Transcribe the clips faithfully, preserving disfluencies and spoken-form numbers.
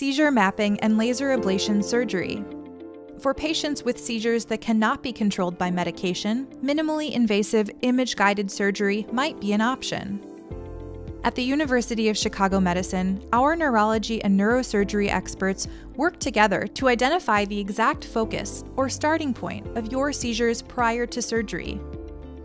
seizure mapping, and laser ablation surgery. For patients with seizures that cannot be controlled by medication, minimally invasive image-guided surgery might be an option. At the University of Chicago Medicine, our neurology and neurosurgery experts work together to identify the exact focus or starting point of your seizures prior to surgery.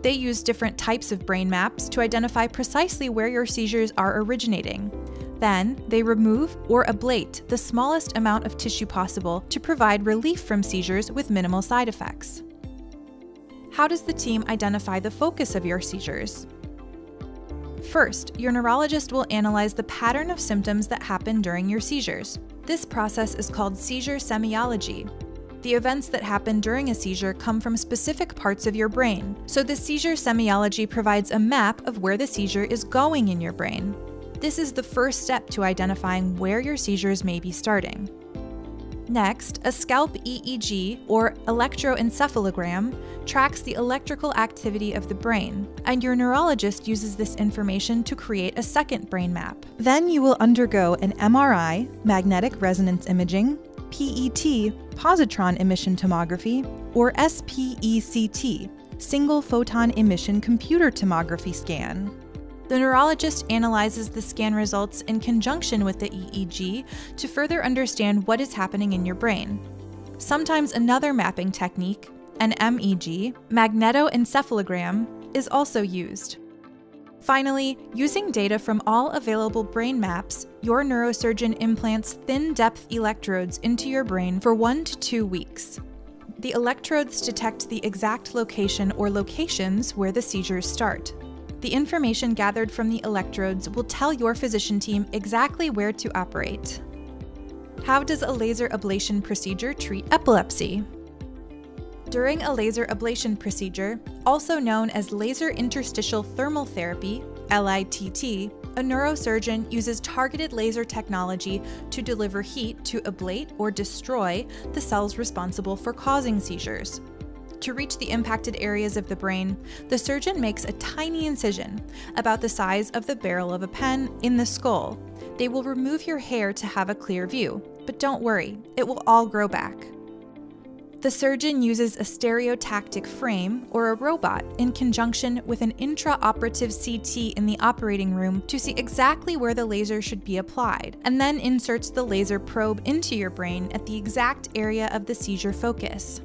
They use different types of brain maps to identify precisely where your seizures are originating. Then, they remove or ablate the smallest amount of tissue possible to provide relief from seizures with minimal side effects. How does the team identify the focus of your seizures? First, your neurologist will analyze the pattern of symptoms that happen during your seizures. This process is called seizure semiology. The events that happen during a seizure come from specific parts of your brain, so the seizure semiology provides a map of where the seizure is going in your brain. This is the first step to identifying where your seizures may be starting. Next, a scalp E E G, or electroencephalogram, tracks the electrical activity of the brain, and your neurologist uses this information to create a second brain map. Then you will undergo an M R I, magnetic resonance imaging, P E T, positron emission tomography, or S P E C T, single photon emission computer tomography scan. The neurologist analyzes the scan results in conjunction with the E E G to further understand what is happening in your brain. Sometimes another mapping technique, an M E G, magnetoencephalogram, is also used. Finally, using data from all available brain maps, your neurosurgeon implants thin-depth electrodes into your brain for one to two weeks. The electrodes detect the exact location or locations where the seizures start. The information gathered from the electrodes will tell your physician team exactly where to operate. How does a laser ablation procedure treat epilepsy? During a laser ablation procedure, also known as laser interstitial thermal therapy, L I T T, a neurosurgeon uses targeted laser technology to deliver heat to ablate or destroy the cells responsible for causing seizures. To reach the impacted areas of the brain, the surgeon makes a tiny incision, about the size of the barrel of a pen, in the skull. They will remove your hair to have a clear view, but don't worry, it will all grow back. The surgeon uses a stereotactic frame, or a robot, in conjunction with an intraoperative C T in the operating room to see exactly where the laser should be applied, and then inserts the laser probe into your brain at the exact area of the seizure focus.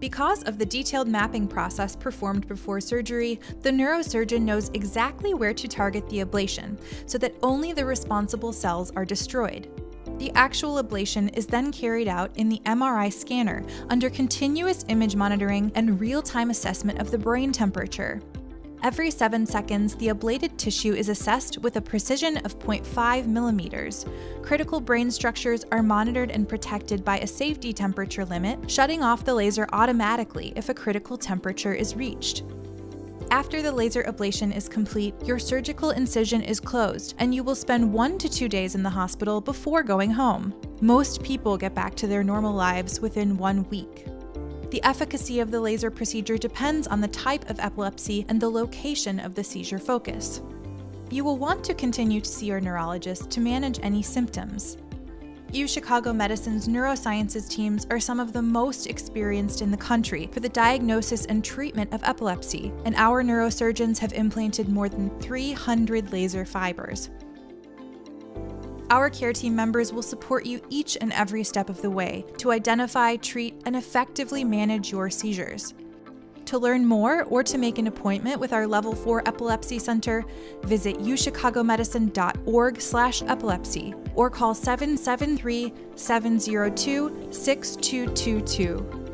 Because of the detailed mapping process performed before surgery, the neurosurgeon knows exactly where to target the ablation, so that only the responsible cells are destroyed. The actual ablation is then carried out in the M R I scanner under continuous image monitoring and real-time assessment of the brain temperature. Every seven seconds, the ablated tissue is assessed with a precision of zero point five millimeters. Critical brain structures are monitored and protected by a safety temperature limit, shutting off the laser automatically if a critical temperature is reached. After the laser ablation is complete, your surgical incision is closed, and you will spend one to two days in the hospital before going home. Most people get back to their normal lives within one week. The efficacy of the laser procedure depends on the type of epilepsy and the location of the seizure focus. You will want to continue to see your neurologist to manage any symptoms. U Chicago Medicine's neurosciences teams are some of the most experienced in the country for the diagnosis and treatment of epilepsy, and our neurosurgeons have implanted more than three hundred laser fibers. Our care team members will support you each and every step of the way to identify, treat, and effectively manage your seizures. To learn more or to make an appointment with our Level four Epilepsy Center, visit u chicago medicine dot org slash epilepsy or call seven seven three, seven zero two, six two two two.